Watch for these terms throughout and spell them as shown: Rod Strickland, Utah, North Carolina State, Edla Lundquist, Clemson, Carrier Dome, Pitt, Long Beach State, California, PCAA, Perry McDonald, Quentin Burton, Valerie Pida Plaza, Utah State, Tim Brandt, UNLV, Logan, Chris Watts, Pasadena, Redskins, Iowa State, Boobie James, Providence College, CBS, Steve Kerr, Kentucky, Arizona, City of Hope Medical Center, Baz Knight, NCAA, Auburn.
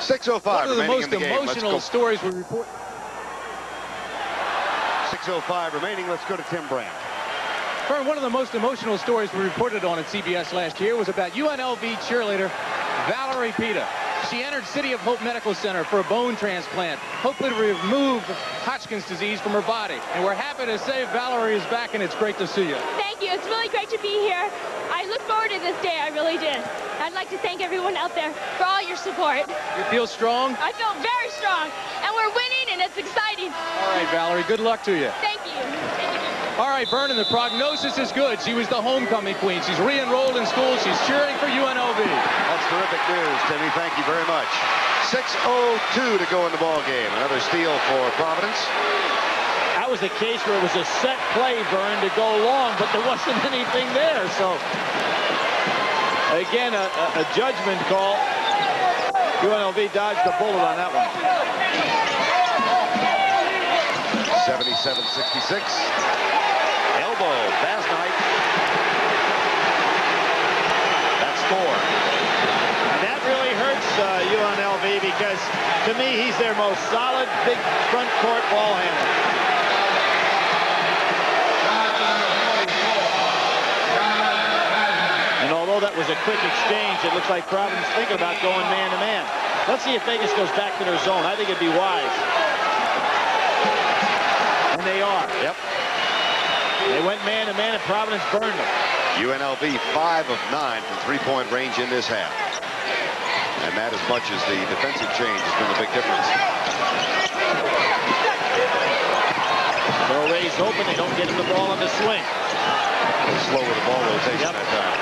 6:05 remaining in the game. One of the most emotional stories we report. 6:05 remaining. Let's go to Tim Brandt. Fern, one of the most emotional stories we reported on at CBS last year was about UNLV cheerleader Valerie Pida. She entered City of Hope Medical Center for a bone transplant, hopefully to remove Hodgkin's disease from her body. And we're happy to say Valerie is back, and it's great to see you. Thank you. It's really great to be here. I look forward to this day. I really did. I'd like to thank everyone out there for all your support. You feel strong? I feel very strong. And we're winning, and it's exciting. All right, Valerie. Good luck to you. Thank you. All right, Vernon, the prognosis is good. She was the homecoming queen. She's re-enrolled in school. She's cheering for UNLV. That's terrific news, Timmy. Thank you very much. 6:02 to go in the ballgame. Another steal for Providence. That was the case where it was a set play, Vern, to go long, but there wasn't anything there. So, again, a judgment call. UNLV dodged the bullet on that one. 77-66. Baz Knight. That's four. And that really hurts UNLV because, to me, he's their most solid big front court ball handler. And although that was a quick exchange, it looks like Providence thinking about going man-to-man. Let's see if Vegas goes back to their zone. I think it'd be wise. And they are. Yep. They went man-to-man, and Providence burned them. UNLV 5 of 9 from three-point range in this half. And that, as much as the defensive change, has been the big difference. Throw Rays open. They don't get him the ball on the swing. Slow with the ball rotation that time.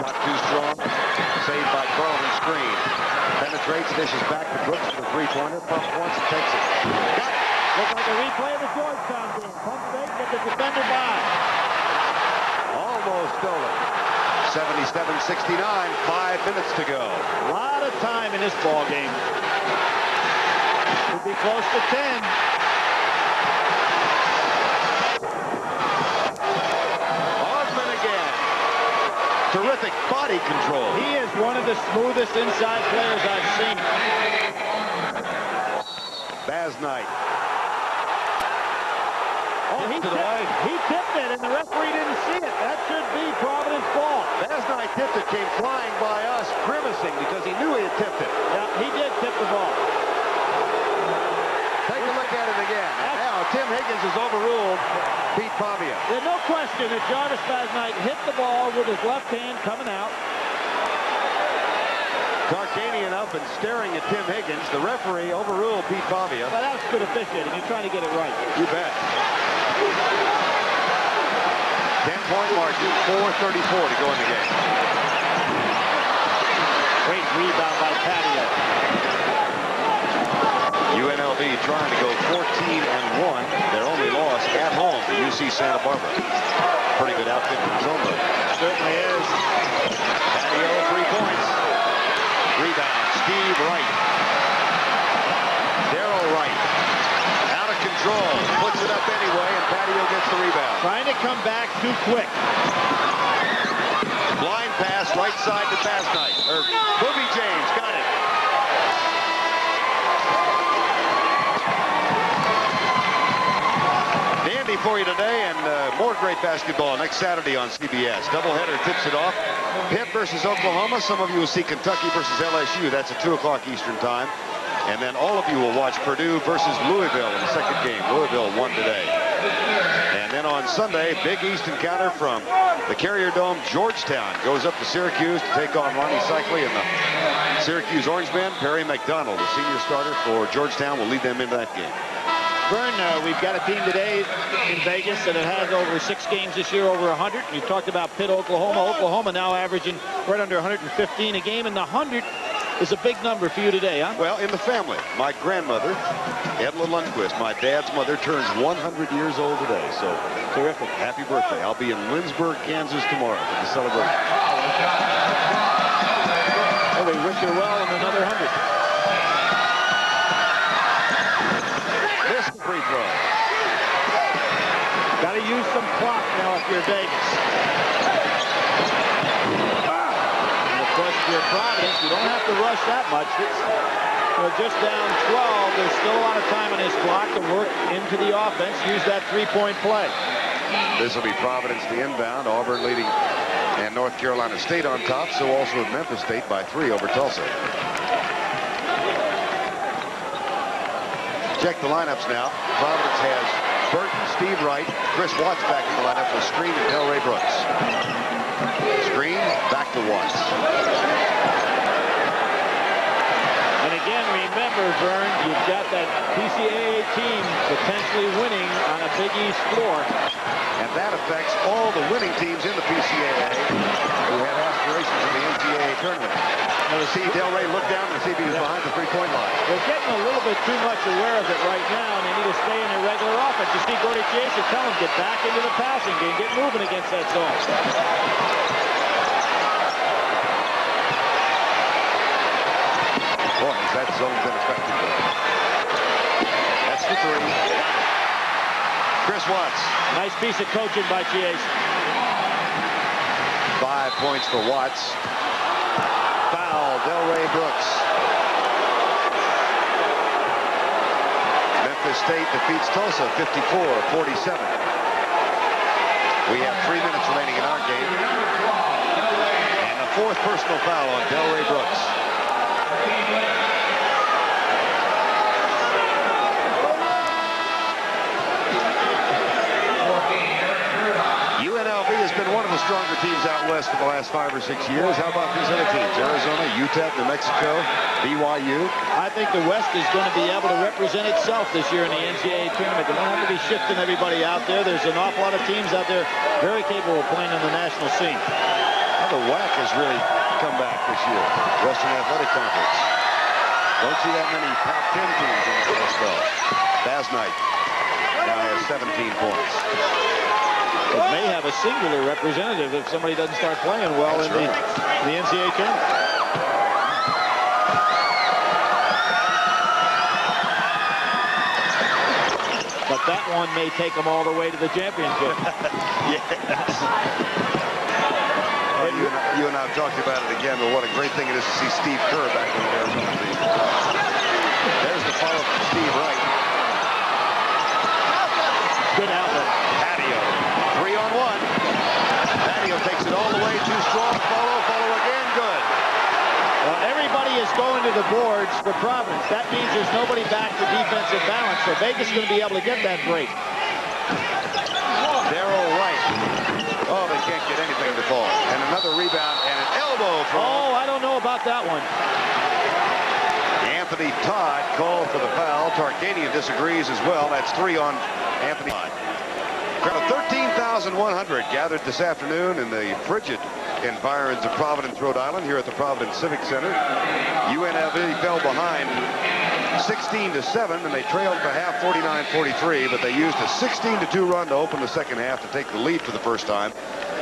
Shot too strong. Saved by Carlton Screen. Penetrates, dishes back to Brooks for the three-pointer. Pump once and takes it. Got it. Looks like a replay of the Georgetown game. Pump fake, get the defender by. Almost stolen. 77-69, 5 minutes to go. A lot of time in this ball game. Could be close to 10. Augmon again. Terrific body control. He is one of the smoothest inside players I've seen. Baz Knight. He tipped it, and the referee didn't see it. That should be Providence ball. Baz Knight tipped it, came flying by us, grimacing because he knew he had tipped it. Yeah, he did tip the ball. Take a look at it again. Now, Tim Higgins has overruled Pete Pavia. There's no question that Jarvis Baz Knight hit the ball with his left hand coming out. Tarkanian up and staring at Tim Higgins. The referee overruled Pete Pavia. Well, that was good officiating. You're trying to get it right. You bet. 10-point margin, 4:34 to go in the game. Great rebound by Patio. UNLV trying to go 14-1. Their only loss at home to UC Santa Barbara. Pretty good outfit from Zomba. Certainly is. Patio, 3 points. Rebound, Steve Wright. Darryl Wright. Control, puts it up anyway, and Patio gets the rebound. Trying to come back too quick. Blind pass, right side to Baz Knight. Boobie James got it. Dandy for you today, and more great basketball next Saturday on CBS. Doubleheader tips it off. Pitt versus Oklahoma. Some of you will see Kentucky versus LSU. That's at 2 o'clock Eastern time. And then all of you will watch Purdue versus Louisville in the second game. Louisville won today. And then on Sunday, Big East encounter from the Carrier Dome. Georgetown goes up to Syracuse to take on Ronnie Cycli and the Syracuse Orange Man. Perry McDonald, the senior starter for Georgetown, will lead them into that game. Vern, we've got a team today in Vegas that has over 6 games this year, over 100. We've talked about Pitt, Oklahoma. Oklahoma now averaging right under 115 a game, and the 100 is a big number for you today, huh? Well, in the family, my grandmother, Edla Lundquist, my dad's mother, turns 100 years old today. So, terrific. Happy birthday. I'll be in Lindsburg, Kansas tomorrow for the celebration. And we wish her well in another 100. Missed the free throw. Got to use some clock now if you're Vegas. at Providence. You don't have to rush that much. They're just down 12. There's still a lot of time on his clock to work into the offense. Use that three-point play. This will be Providence the inbound. Auburn leading and North Carolina State on top. So also Memphis State by 3 over Tulsa. Check the lineups now. Providence has Burton, Steve Wright, Chris Watts back in the lineup with Screen and Delray Brooks. Screen back to Watts. And again, remember, Vern, you've got that PCAA team potentially winning on a Big East floor. And that affects all the winning teams in the PCAA who have aspirations in the NCAA tournament. Now to see Delray look down and see if he was behind the three-point line. They're getting a little bit too much aware of it right now, and they need to stay in their regular offense. You see Gordy Chiesa tell him, get back into the passing game, get moving against that zone. Boy, is that zone been effective. That's the three. Chris Watts. Nice piece of coaching by Chiesa. 5 points for Watts. Foul, Delray Brooks. Memphis State defeats Tulsa 54-47. We have 3 minutes remaining in our game. And the fourth personal foul on Delray Brooks. UNLV has been one of the stronger teams out west for the last 5 or 6 years. How about these other teams? Arizona, Utah, New Mexico, BYU. I think the West is going to be able to represent itself this year in the NCAA tournament. They don't have to be shifting everybody out there. There's an awful lot of teams out there very capable of playing on the national scene. Well, the WAC has really come back this year. Western Athletic Conference. Don't see that many Pac-10 teams in the West, though. Baz Knight now has 17 points. It may have a singular representative if somebody doesn't start playing well in the NCAA tournament. But that one may take them all the way to the championship. Yes. Well, you and I have talked about it again, but what a great thing it is to see Steve Kerr back in the Arizona team. There's the follow-up from Steve Wright. Good outlet. Patio. 3-on-1. Patio takes it all the way. Too strong. Follow again. Good. Well, everybody is going to the boards for Providence. That means there's nobody back to defensive balance. So Vegas is going to be able to get that break. Darryl Wright. Oh, they can't get anything to fall. And another rebound and an elbow throw. Oh, I don't know about that one. Anthony Todd called for the foul. Tarkanian disagrees as well. That's 3 on Anthony Todd. 13,100 gathered this afternoon in the frigid environs of Providence, Rhode Island, here at the Providence Civic Center. UNLV fell behind 16-7, and they trailed the half 49-43, but they used a 16-2 run to open the second half to take the lead for the first time,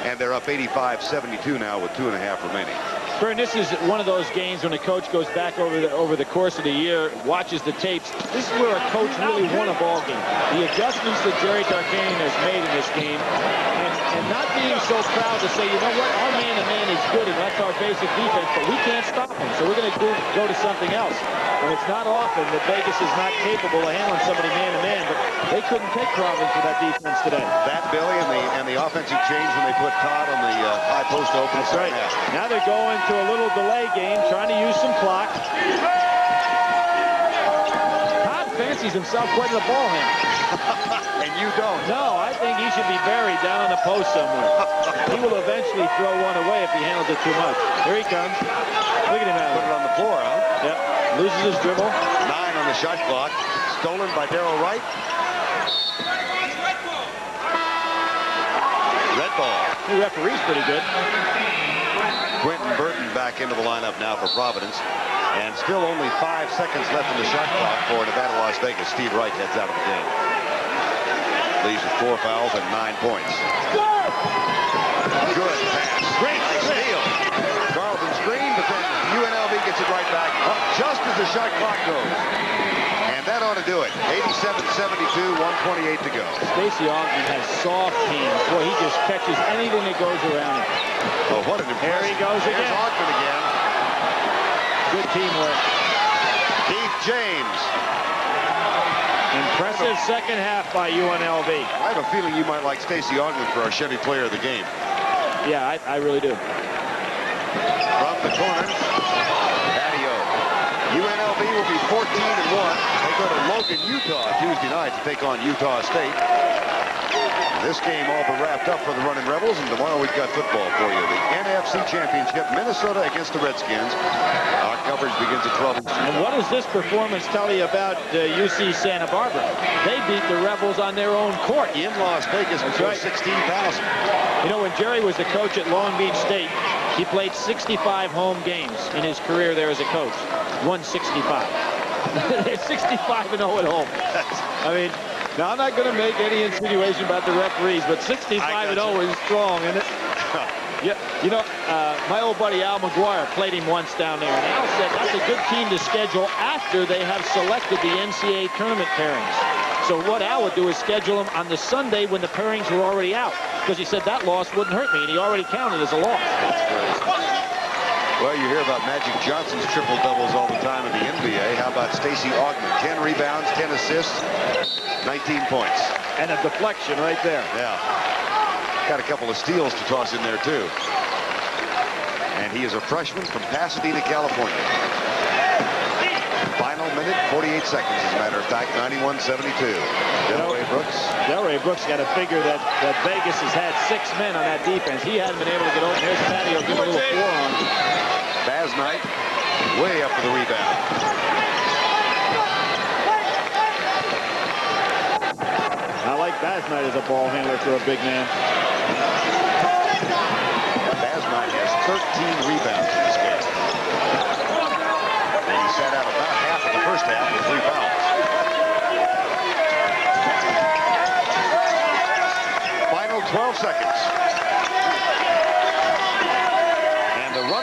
and they're up 85-72 now with 2.5 remaining. Vern, this is one of those games when a coach goes back over the course of the year, watches the tapes. This is where a coach really won a ball game. The adjustments that Jerry Tarkanian has made in this game, and not being so proud to say, you know what, our man-to-man is good, and that's our basic defense, but we can't stop him, so we're going to go to something else. And it's not often that Vegas is not capable of handling somebody man-to-man, but they couldn't take Providence with that defense today. That, Billy, and the offensive change when they put Todd on the high post to open. That's right. Now they're going to a little delay game, trying to use some clock. Todd fancies himself quite the ball handler. And you don't. No, I think he should be buried down on the post somewhere. He will eventually throw one away if he handles it too much. Here he comes. Look at him out. Put it on the floor, huh? Yep. Loses his dribble. 9 on the shot clock. Stolen by Darryl Wright. Red ball. The referee's pretty good. Quentin Burton back into the lineup now for Providence. And still only 5 seconds left in the shot clock for Nevada, Las Vegas. Steve Wright heads out of the game. Leaves with 4 fouls and 9 points. Good. Good pass. Great steal. Carlton Screen, but then UNLV gets it right back up just as the shot clock goes. That ought to do it. 87-72, 1:28 to go. Stacey Augmon has soft hands. Boy, he just catches anything that goes around him. Oh, what an impressive. There he goes again. Here's Augmon again. Good teamwork. Keith James. Impressive second half by UNLV. I have a feeling you might like Stacey Augmon for our Chevy player of the game. Yeah, I really do. From the corner, patio. UNLV will be 14-1. They go to Logan, Utah Tuesday night to take on Utah State. This game all but wrapped up for the Running Rebels, and tomorrow we've got football for you. The NFC Championship, Minnesota against the Redskins. Our coverage begins at 12. And what does this performance tell you about UC Santa Barbara? They beat the Rebels on their own court. In Las Vegas before 16,000. You know, when Jerry was the coach at Long Beach State, he played 65 home games in his career there as a coach. Won 65. They're 65-0 at home. I mean, now I'm not going to make any insinuation about the referees, but 65-0 is strong, isn't it? Yeah, you know, my old buddy Al McGuire played him once down there, and Al said that's a good team to schedule after they have selected the NCAA tournament pairings. So what Al would do is schedule them on the Sunday when the pairings were already out, because he said that loss wouldn't hurt me, and he already counted as a loss. That's crazy. Well, you hear about Magic Johnson's triple-doubles all the time in the NBA. How about Stacey Augmon? 10 rebounds, 10 assists, 19 points. And a deflection right there. Yeah. Got a couple of steals to toss in there, too. And he is a freshman from Pasadena, California. Final minute, 48 seconds, as a matter of fact, 91-72. Delray Brooks. Delray Brooks got to figure that Vegas has had 6 men on that defense. He hadn't been able to get over. Here's Patio giving a little forearm. Baz Knight, way up for the rebound. I like Baz Knight as a ball handler for a big man. Baz Knight has 13 rebounds in this game. And he sat out about half of the first half with 3 fouls. Final 12 seconds.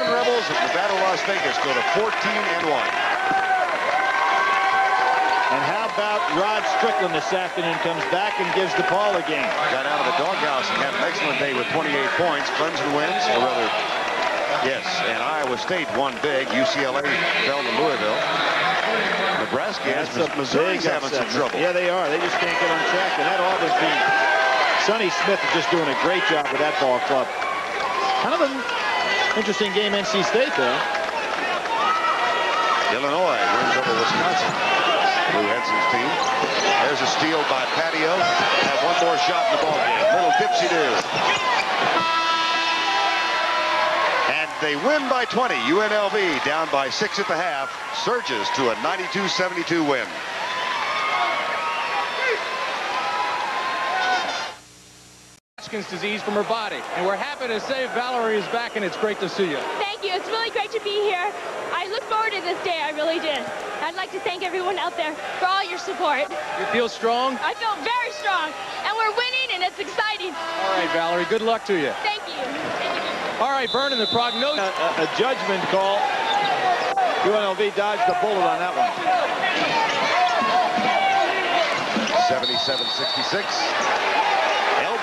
Rebels of Nevada, Las Vegas go to 14-1. And how about Rod Strickland this afternoon? Comes back and gives the ball again. Got out of the doghouse and had an excellent day with 28 points. Clemson wins, or rather, yes. And Iowa State won big. UCLA fell to Louisville. Nebraska has Missouri's having some trouble. Yeah, they are. They just can't get on track. And that Auburn team, Sonny Smith is just doing a great job with that ball club. Kind of a interesting game, NC State, though. Illinois wins over Wisconsin. Lou Henson's team. There's a steal by Patio. Have one more shot in the ballgame. Little dipsy-doo. And they win by 20. UNLV down by 6 at the half. Surges to a 92-72 win. Hodgkin's disease from her body, and we're happy to say Valerie is back, and it's great to see you. Thank you. It's really great to be here. I look forward to this day. I really did. I'd like to thank everyone out there for all your support. You feel strong? I feel very strong, and we're winning, and it's exciting. All right, Valerie, good luck to you. Thank you. All right, Vernon, the prognosis. A judgment call. UNLV dodged the bullet on that one. 77-66.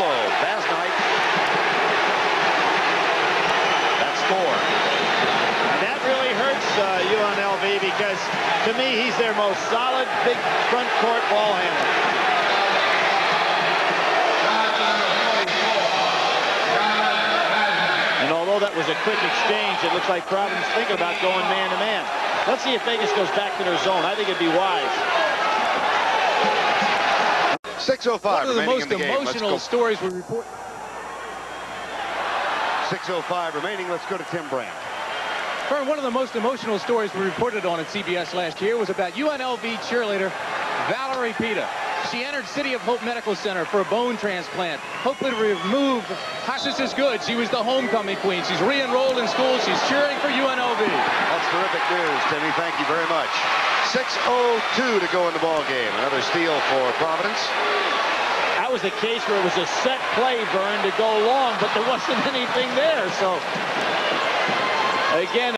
Baz Knight. That's 4. And that really hurts UNLV, because to me he's their most solid big front court ball handler. And although that was a quick exchange, it looks like Providence thinking about going man-to-man. Let's see if Vegas goes back to their zone. I think it'd be wise. 6:05 remaining in the game. One of the most emotional stories we report. 6:05 remaining. Let's go to Tim Brandt. Vern, one of the most emotional stories we reported on at CBS last year was about UNLV cheerleader Valerie Pida. She entered City of Hope Medical Center for a bone transplant, hopefully to remove Hodgkin's good. She was the homecoming queen. She's re-enrolled in school. She's cheering for UNLV. That's terrific news, Timmy. Thank you very much. 6:02 to go in the ballgame. Another steal for Providence. That was the case where it was a set play, Vern, to go long, but there wasn't anything there. So, again...